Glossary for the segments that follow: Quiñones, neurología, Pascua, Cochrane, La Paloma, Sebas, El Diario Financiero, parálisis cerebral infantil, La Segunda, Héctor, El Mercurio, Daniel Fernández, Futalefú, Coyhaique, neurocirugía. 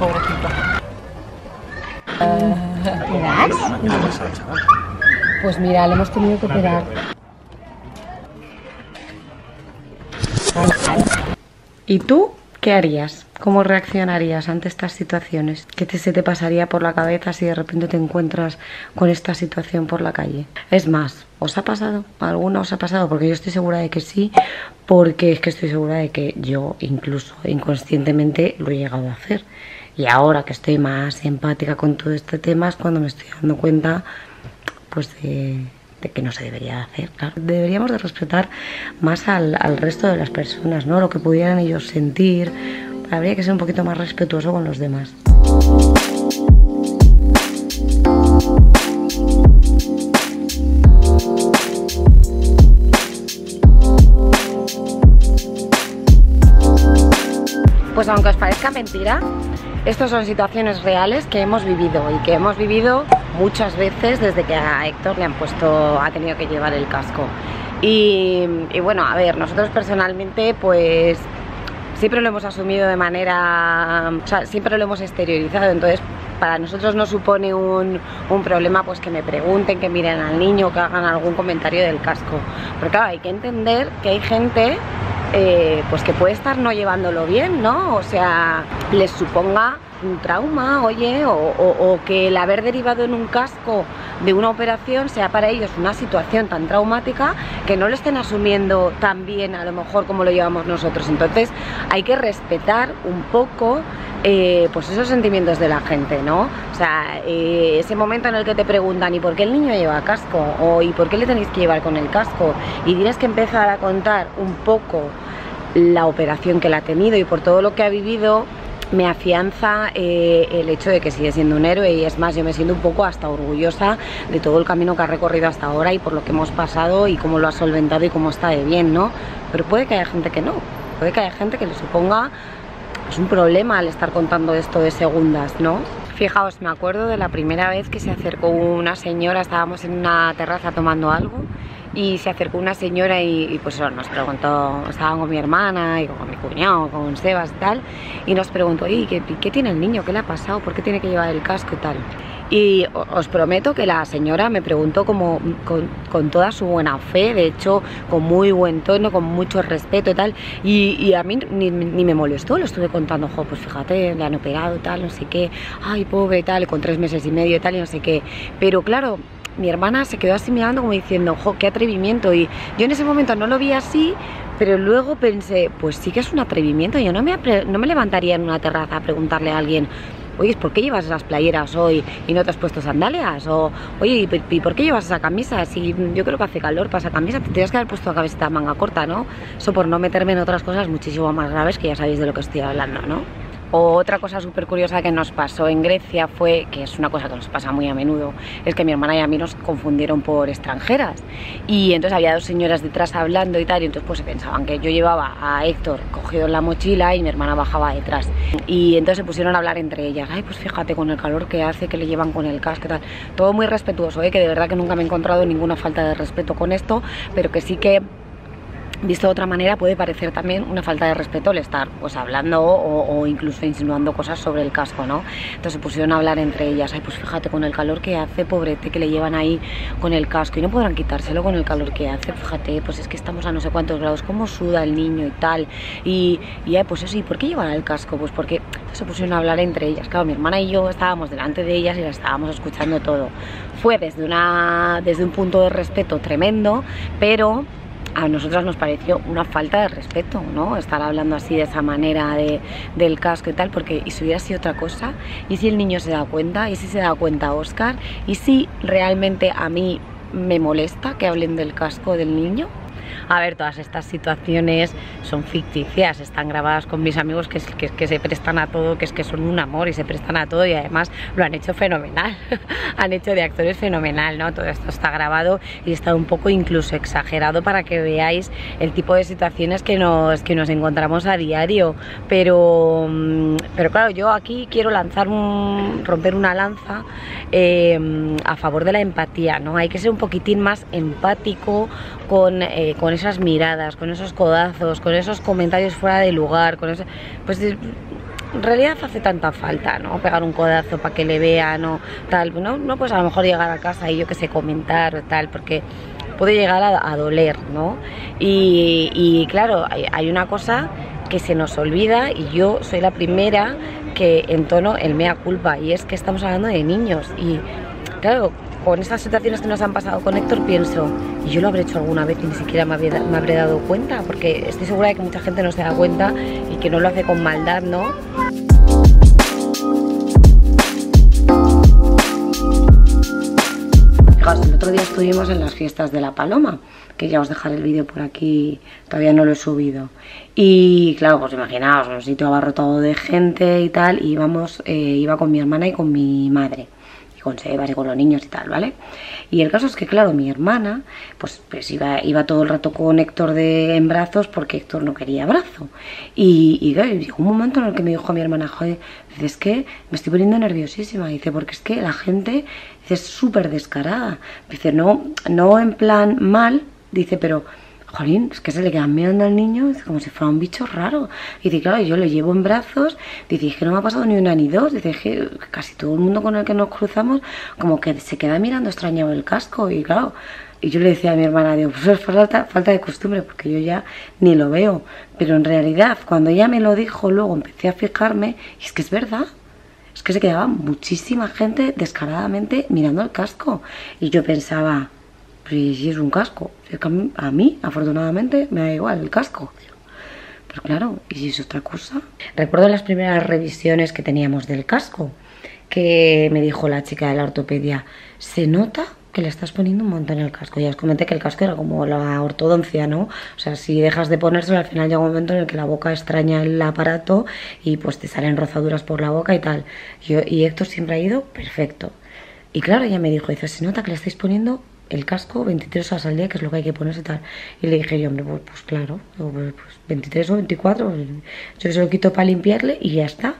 pobrecito. ¿Miras? Pues mira, le hemos tenido que operar. ¿Y tú qué harías? ¿Cómo reaccionarías ante estas situaciones? ¿Qué se te pasaría por la cabeza si de repente te encuentras con esta situación por la calle? Es más, ¿os ha pasado? ¿Alguna os ha pasado? Porque yo estoy segura de que sí, porque es que estoy segura de que yo incluso inconscientemente lo he llegado a hacer. Y ahora que estoy más empática con todo este tema es cuando me estoy dando cuenta pues de que no se debería hacer, claro. Deberíamos de respetar más al resto de las personas, ¿no? Lo que pudieran ellos sentir. Habría que ser un poquito más respetuoso con los demás. Pues aunque os parezca mentira, estas son situaciones reales que hemos vivido y que hemos vivido muchas veces desde que a Héctor ha tenido que llevar el casco. Y bueno, a ver, nosotros personalmente pues siempre lo hemos asumido de manera, o sea, siempre lo hemos exteriorizado, entonces para nosotros no supone un problema pues que me pregunten, que miren al niño, que hagan algún comentario del casco. Pero claro, hay que entender que hay gente pues que puede estar no llevándolo bien, ¿no? O sea, les suponga un trauma, oye, o que el haber derivado en un casco de una operación sea para ellos una situación tan traumática que no lo estén asumiendo tan bien a lo mejor como lo llevamos nosotros. Entonces hay que respetar un poco pues esos sentimientos de la gente, ¿no? O sea, ese momento en el que te preguntan ¿y por qué el niño lleva casco? O ¿y por qué le tenéis que llevar con el casco? Y tienes que empezar a contar un poco la operación que él ha tenido y por todo lo que ha vivido. Me afianza el hecho de que sigue siendo un héroe, y es más, yo me siento un poco hasta orgullosa de todo el camino que ha recorrido hasta ahora y por lo que hemos pasado y cómo lo ha solventado y cómo está de bien, ¿no? Pero puede que haya gente que no, puede que haya gente que le suponga pues, un problema al estar contando esto de segundas, ¿no? Fijaos, me acuerdo de la primera vez que se acercó una señora, estábamos en una terraza tomando algo y se acercó una señora y pues nos preguntó, estaba con mi hermana y con mi cuñado, con Sebas y tal, y nos preguntó, oye, ¿qué tiene el niño? ¿Qué le ha pasado? ¿Por qué tiene que llevar el casco y tal? Y os prometo que la señora me preguntó como con toda su buena fe, de hecho con muy buen tono, con mucho respeto y tal, y a mí ni me molestó, lo estuve contando, jo, pues fíjate, le han operado tal, no sé qué, ay pobre tal, con 3 meses y medio y tal, y no sé qué, pero claro, mi hermana se quedó así mirando como diciendo, jo, qué atrevimiento. Y yo en ese momento no lo vi así, pero luego pensé, pues sí que es un atrevimiento. Yo no me levantaría en una terraza a preguntarle a alguien, oye, ¿por qué llevas esas playeras hoy y no te has puesto sandalias? O, oye, ¿y por qué llevas esa camisa? Si yo creo que hace calor para esa camisa, te tienes que haber puesto la camiseta manga corta, ¿no? Eso por no meterme en otras cosas muchísimo más graves que ya sabéis de lo que estoy hablando, ¿no? O otra cosa súper curiosa que nos pasó en Grecia fue, que es una cosa que nos pasa muy a menudo, es que mi hermana y a mí nos confundieron por extranjeras. Y entonces había dos señoras detrás hablando y tal, y entonces pues se pensaban que yo llevaba a Héctor cogido en la mochila y mi hermana bajaba detrás. Y entonces se pusieron a hablar entre ellas, ay pues fíjate con el calor que hace, que le llevan con el casco y tal. Todo muy respetuoso, que de verdad que nunca me he encontrado ninguna falta de respeto con esto, pero que sí que visto de otra manera puede parecer también una falta de respeto el estar pues hablando o incluso insinuando cosas sobre el casco, ¿no? Entonces se pusieron a hablar entre ellas, ay pues fíjate con el calor que hace, pobrete, que le llevan ahí con el casco y no podrán quitárselo con el calor que hace, fíjate, pues es que estamos a no sé cuántos grados, cómo suda el niño y tal, y pues eso, ¿y por qué llevan el casco? Pues porque entonces se pusieron a hablar entre ellas, claro, mi hermana y yo estábamos delante de ellas y las estábamos escuchando todo, fue desde un punto de respeto tremendo, pero a nosotros nos pareció una falta de respeto, ¿no? Estar hablando así de esa manera del casco y tal, porque ¿y si hubiera sido otra cosa? ¿Y si el niño se da cuenta? ¿Y si se da cuenta Óscar? ¿Y si realmente a mí me molesta que hablen del casco del niño? A ver, todas estas situaciones son ficticias, están grabadas con mis amigos que se prestan a todo, que son un amor y se prestan a todo y además lo han hecho fenomenal, han hecho de actores fenomenal, ¿no? Todo esto está grabado y está un poco incluso exagerado para que veáis el tipo de situaciones que nos encontramos a diario, pero claro, yo aquí quiero romper una lanza a favor de la empatía, ¿no? Hay que ser un poquitín más empático con con esas miradas, con esos codazos, con esos comentarios fuera de lugar, con eso, pues en realidad hace tanta falta, ¿no? Pegar un codazo para que le vean o tal, ¿no? No, pues a lo mejor llegar a casa y yo que sé, comentar o tal, porque puede llegar a doler, ¿no? Y claro, hay una cosa que se nos olvida, y yo soy la primera que entono el mea culpa, y es que estamos hablando de niños. Y claro, con estas situaciones que nos han pasado con Héctor pienso, y yo lo habré hecho alguna vez y ni siquiera me habré dado cuenta, porque estoy segura de que mucha gente no se da cuenta y que no lo hace con maldad, ¿no? Fijaos, el otro día estuvimos en las fiestas de La Paloma, que ya os dejaré el vídeo por aquí, todavía no lo he subido. Y claro, pues imaginaos, un sitio abarrotado de gente y tal, y iba con mi hermana y con mi madre, con Sebas y con los niños y tal, ¿vale? Y el caso es que, claro, mi hermana pues iba todo el rato con Héctor en brazos, porque Héctor no quería brazo. Y claro, llegó un momento en el que me dijo a mi hermana, joder, dice, es que me estoy poniendo nerviosísima, dice, porque es que la gente, dice, es súper descarada, dice, no en plan mal, dice, pero jolín, es que se le quedan mirando al niño como si fuera un bicho raro. Y dice, claro, yo lo llevo en brazos. Dice, es que no me ha pasado ni una ni dos. Dice, que casi todo el mundo con el que nos cruzamos como que se queda mirando extrañado el casco. Y claro, y yo le decía a mi hermana, digo, pues es falta de costumbre, porque yo ya ni lo veo. Pero en realidad, cuando ella me lo dijo, luego empecé a fijarme, y es que es verdad. Es que se quedaba muchísima gente descaradamente mirando el casco. Y yo pensaba, si es un casco, a mí afortunadamente me da igual el casco, pero claro, ¿y si es otra cosa? Recuerdo las primeras revisiones que teníamos del casco, que me dijo la chica de la ortopedia, se nota que le estás poniendo un montón el casco. Ya os comenté que el casco era como la ortodoncia, ¿no? O sea, si dejas de ponérselo, al final llega un momento en el que la boca extraña el aparato y pues te salen rozaduras por la boca y tal. Y Héctor siempre ha ido perfecto. Y claro, ella me dijo, dice, se nota que le estáis poniendo el casco 23 horas al día, que es lo que hay que ponerse y tal. Y le dije yo, hombre, pues claro, pues 23 o 24, pues yo se lo quito para limpiarle y ya está.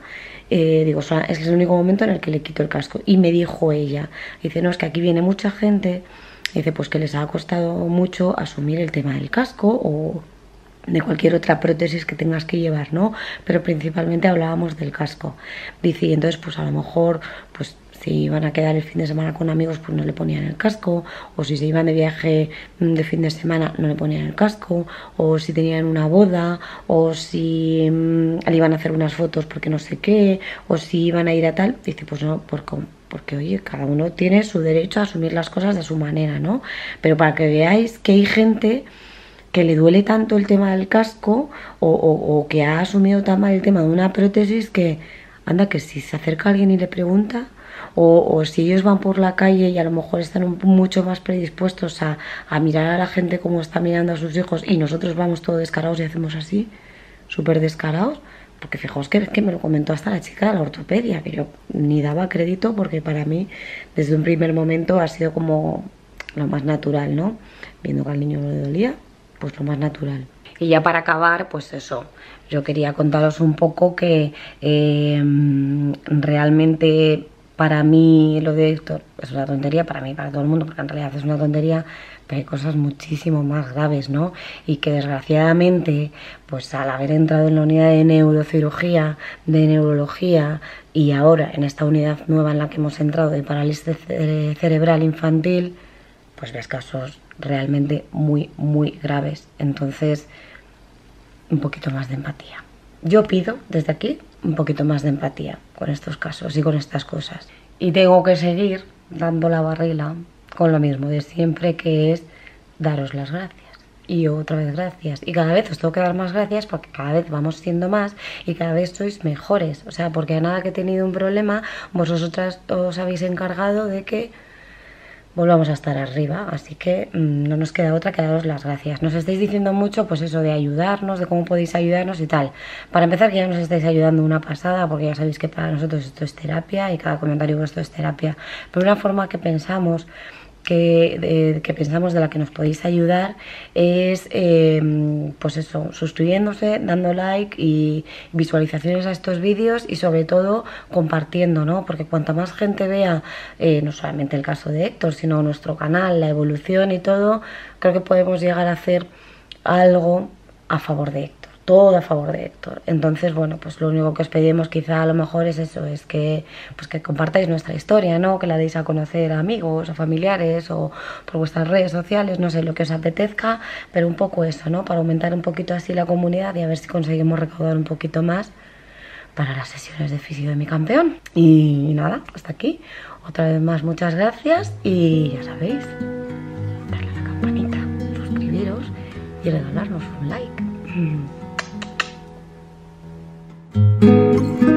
Digo, o sea, es el único momento en el que le quito el casco. Y me dijo ella, dice, no, es que aquí viene mucha gente, dice, pues que les ha costado mucho asumir el tema del casco o de cualquier otra prótesis que tengas que llevar, ¿no? Pero principalmente hablábamos del casco. Dice, y entonces, pues a lo mejor, pues si iban a quedar el fin de semana con amigos, pues no le ponían el casco, o si se iban de viaje de fin de semana, no le ponían el casco, o si tenían una boda, o si le iban a hacer unas fotos porque no sé qué, o si iban a ir a tal, dice, pues no, porque oye, cada uno tiene su derecho a asumir las cosas de su manera, ¿no? Pero para que veáis que hay gente que le duele tanto el tema del casco, o que ha asumido tan mal el tema de una prótesis, que anda, que si se acerca alguien y le pregunta, o si ellos van por la calle y a lo mejor están mucho más predispuestos a mirar a la gente como está mirando a sus hijos, y nosotros vamos todos descarados y hacemos así, súper descarados, porque fijaos que me lo comentó hasta la chica de la ortopedia, que yo ni daba crédito, porque para mí desde un primer momento ha sido como lo más natural, ¿no? Viendo que al niño no le dolía, pues lo más natural. Y ya para acabar, pues eso, yo quería contaros un poco que realmente para mí lo de Héctor es una tontería, para mí, para todo el mundo, porque en realidad es una tontería, pero hay cosas muchísimo más graves, ¿no? Y que desgraciadamente, pues al haber entrado en la unidad de neurocirugía, de neurología, y ahora en esta unidad nueva en la que hemos entrado de parálisis cerebral infantil, pues ves casos realmente muy, muy graves. Entonces, un poquito más de empatía. Yo pido desde aquí un poquito más de empatía con estos casos y con estas cosas. Y tengo que seguir dando la barrila con lo mismo de siempre, que es daros las gracias. Y otra vez gracias. Y cada vez os tengo que dar más gracias, porque cada vez vamos siendo más y cada vez sois mejores. O sea, porque a nada que he tenido un problema, vosotras os habéis encargado de que volvamos a estar arriba, así que no nos queda otra que daros las gracias. Nos estáis diciendo mucho, pues eso, de ayudarnos, de cómo podéis ayudarnos y tal. Para empezar, que ya nos estáis ayudando una pasada, porque ya sabéis que para nosotros esto es terapia y cada comentario vuestro es terapia. Pero una forma que pensamos de la que nos podéis ayudar es pues eso, suscribiéndose, dando like y visualizaciones a estos vídeos, y sobre todo compartiendo, ¿no? Porque cuanta más gente vea no solamente el caso de Héctor, sino nuestro canal, la evolución y todo, creo que podemos llegar a hacer algo a favor de Héctor, todo a favor de Héctor. Entonces, bueno, pues lo único que os pedimos quizá a lo mejor es eso, es que, pues que compartáis nuestra historia, ¿no? Que la deis a conocer a amigos o familiares o por vuestras redes sociales, no sé, lo que os apetezca, pero un poco eso, ¿no? Para aumentar un poquito así la comunidad y a ver si conseguimos recaudar un poquito más para las sesiones de fisio de mi campeón. Y nada, hasta aquí. Otra vez más, muchas gracias y ya sabéis, darle a la campanita, suscribiros y regalarnos un like.